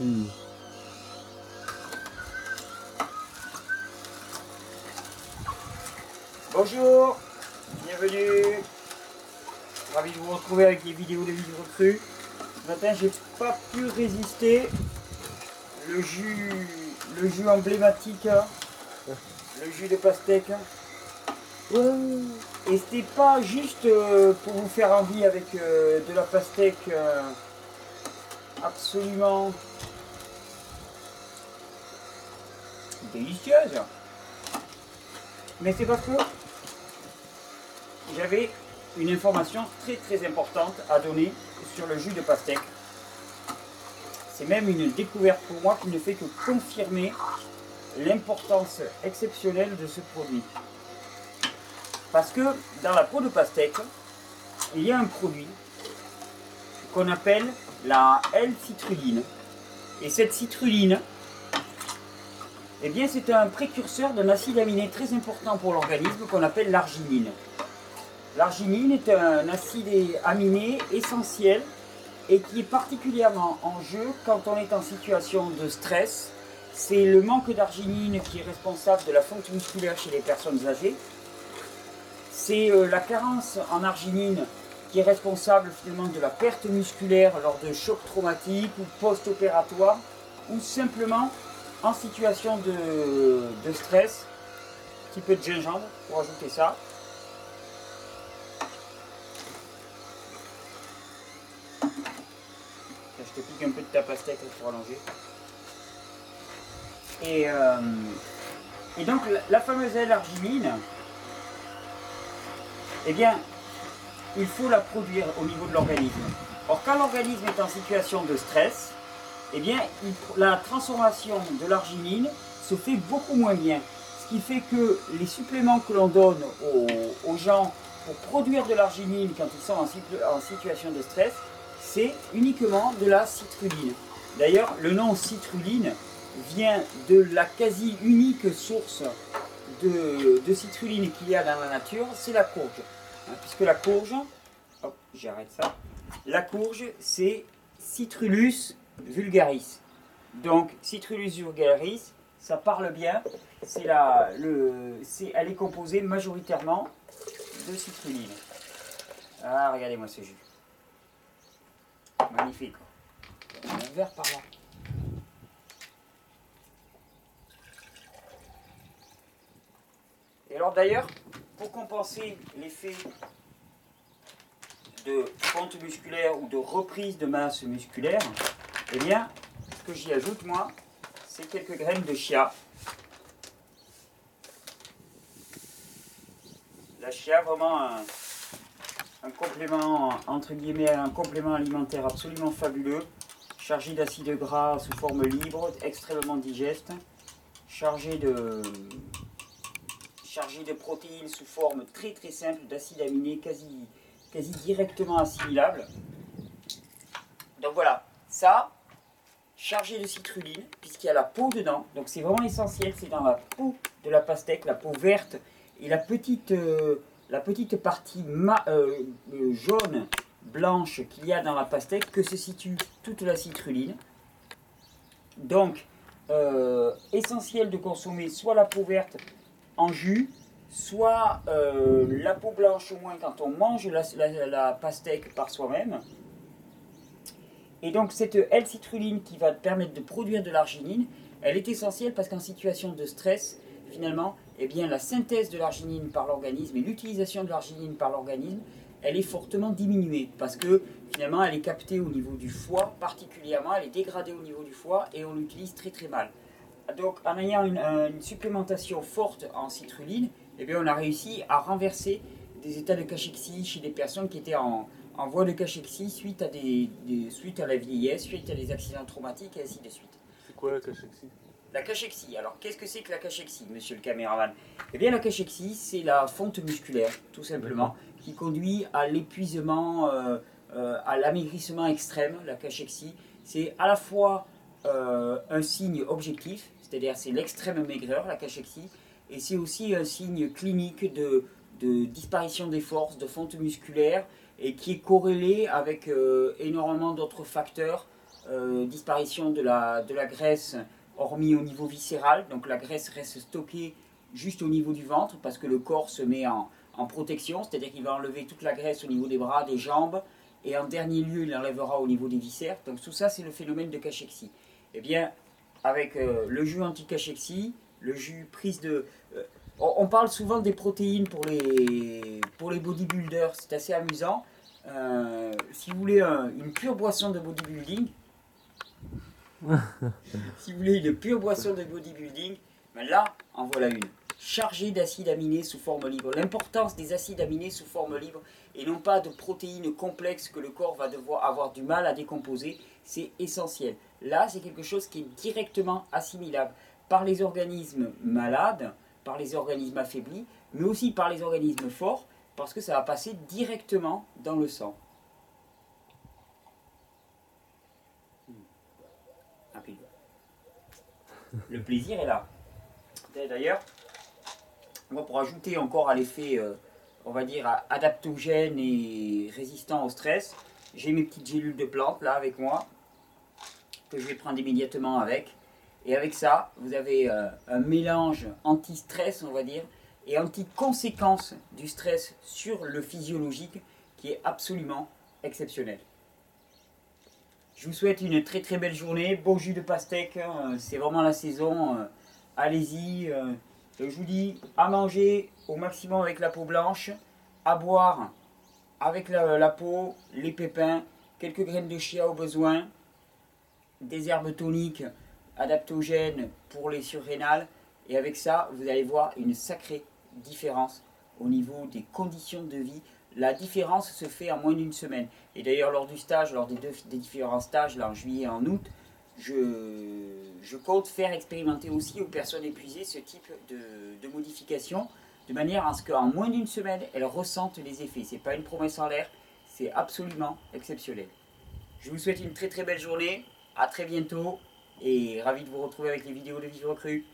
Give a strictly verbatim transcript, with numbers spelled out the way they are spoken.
Mm. Bonjour, bienvenue. Ravi de vous retrouver avec des vidéos de Vivre Cru. Ce matin, j'ai pas pu résister. Le jus, le jus emblématique, le jus de pastèque. Et c'était pas juste pour vous faire envie avec de la pastèque absolument délicieuse, mais c'est parce que j'avais une information très très importante à donner sur le jus de pastèque. C'est même une découverte pour moi qui ne fait que confirmer l'importance exceptionnelle de ce produit. Parce que dans la peau de pastèque, il y a un produit qu'on appelle la L-citrulline. Et cette citrulline, eh bien, c'est un précurseur d'un acide aminé très important pour l'organisme qu'on appelle l'arginine. L'arginine est un acide aminé essentiel et qui est particulièrement en jeu quand on est en situation de stress. C'est le manque d'arginine qui est responsable de la fonte musculaire chez les personnes âgées. C'est la carence en arginine qui est responsable finalement de la perte musculaire lors de chocs traumatiques ou post-opératoires ou simplement en situation de, de stress, un petit peu de gingembre pour ajouter ça. Là, je te pique un peu de ta pastèque pour allonger. Et, euh, et donc la, la fameuse L-arginine, eh bien, il faut la produire au niveau de l'organisme. Or, quand l'organisme est en situation de stress, eh bien, il, la transformation de l'arginine se fait beaucoup moins bien. Ce qui fait que les suppléments que l'on donne aux, aux gens pour produire de l'arginine quand ils sont en, en situation de stress, c'est uniquement de la citrulline. D'ailleurs, le nom citrulline vient de la quasi unique source De, de citrulline qu'il y a dans la nature, c'est la courge. Hein, puisque la courge, hop, j'arrête ça. La courge, c'est Citrullus vulgaris. Donc, Citrullus vulgaris, ça parle bien. C'est la, le, c'est, elle est composée majoritairement de citrulline. Ah, regardez-moi ce jus. Magnifique. Un verre par là. Et alors d'ailleurs, pour compenser l'effet de fonte musculaire ou de reprise de masse musculaire, eh bien, ce que j'y ajoute, moi, c'est quelques graines de chia. La chia, vraiment un, un complément, entre guillemets, un complément alimentaire absolument fabuleux, chargé d'acides gras sous forme libre, extrêmement digeste, chargé de... chargé de protéines sous forme très très simple, d'acides aminés quasi, quasi directement assimilables. Donc voilà, ça, chargé de citrulline, puisqu'il y a la peau dedans, donc c'est vraiment essentiel, c'est dans la peau de la pastèque, la peau verte, et la petite, euh, la petite partie ma, euh, euh, jaune, blanche qu'il y a dans la pastèque, que se situe toute la citrulline. Donc, euh, essentiel de consommer soit la peau verte, en jus, soit euh, la peau blanche au moins quand on mange la, la, la pastèque par soi-même. Et donc cette L-citrulline qui va permettre de produire de l'arginine, elle est essentielle parce qu'en situation de stress, finalement, eh bien, la synthèse de l'arginine par l'organisme et l'utilisation de l'arginine par l'organisme, elle est fortement diminuée parce que finalement elle est captée au niveau du foie particulièrement, elle est dégradée au niveau du foie et on l'utilise très très mal. Donc, en ayant une, une supplémentation forte en citrulline, eh bien, on a réussi à renverser des états de cachexie chez des personnes qui étaient en, en voie de cachexie suite à, des, des, suite à la vieillesse, suite à des accidents traumatiques et ainsi de suite. C'est quoi la cachexie? La cachexie, alors qu'est-ce que c'est que la cachexie, monsieur le caméraman? Eh bien, la cachexie, c'est la fonte musculaire, tout simplement, qui conduit à l'épuisement, euh, euh, à l'amaigrissement extrême. La cachexie, c'est à la fois euh, un signe objectif, c'est-à-dire c'est l'extrême maigreur, la cachexie, et c'est aussi un signe clinique de, de disparition des forces, de fonte musculaire, et qui est corrélé avec euh, énormément d'autres facteurs euh, disparition de la, de la graisse, hormis au niveau viscéral. Donc la graisse reste stockée juste au niveau du ventre parce que le corps se met en, en protection, c'est-à-dire qu'il va enlever toute la graisse au niveau des bras, des jambes, et en dernier lieu, il enlèvera au niveau des viscères. Donc tout ça, c'est le phénomène de cachexie. Eh bien, avec euh, le jus anti-cachexie, le jus prise de... Euh, on parle souvent des protéines pour les, pour les bodybuilders, c'est assez amusant. Euh, si vous voulez un, une pure boisson de bodybuilding, si vous voulez une pure boisson de bodybuilding, ben là, en voilà une. Chargée d'acides aminés sous forme libre. L'importance des acides aminés sous forme libre et non pas de protéines complexes que le corps va devoir avoir du mal à décomposer, c'est essentiel. Là, c'est quelque chose qui est directement assimilable par les organismes malades, par les organismes affaiblis, mais aussi par les organismes forts, parce que ça va passer directement dans le sang. Rapide. Le plaisir est là. D'ailleurs, moi, pour ajouter encore à l'effet, euh, on va dire, adaptogène et résistant au stress, j'ai mes petites gélules de plantes là avec moi, que je vais prendre immédiatement avec. Et avec ça, vous avez euh, un mélange anti-stress, on va dire, et anti-conséquence du stress sur le physiologique qui est absolument exceptionnel. Je vous souhaite une très très belle journée, beau jus de pastèque, euh, c'est vraiment la saison, euh, allez-y. Euh, Je vous dis à manger au maximum avec la peau blanche, à boire avec la, la peau, les pépins, quelques graines de chia au besoin, des herbes toniques adaptogènes pour les surrénales. Et avec ça, vous allez voir une sacrée différence au niveau des conditions de vie. La différence se fait en moins d'une semaine. Et d'ailleurs, lors du stage, lors des, deux, des différents stages, là, en juillet et en août, Je, je compte faire expérimenter aussi aux personnes épuisées ce type de, de modification, de manière à ce qu'en moins d'une semaine, elles ressentent les effets. Ce n'est pas une promesse en l'air, c'est absolument exceptionnel. Je vous souhaite une très très belle journée, à très bientôt, et ravi de vous retrouver avec les vidéos de Vivre Cru.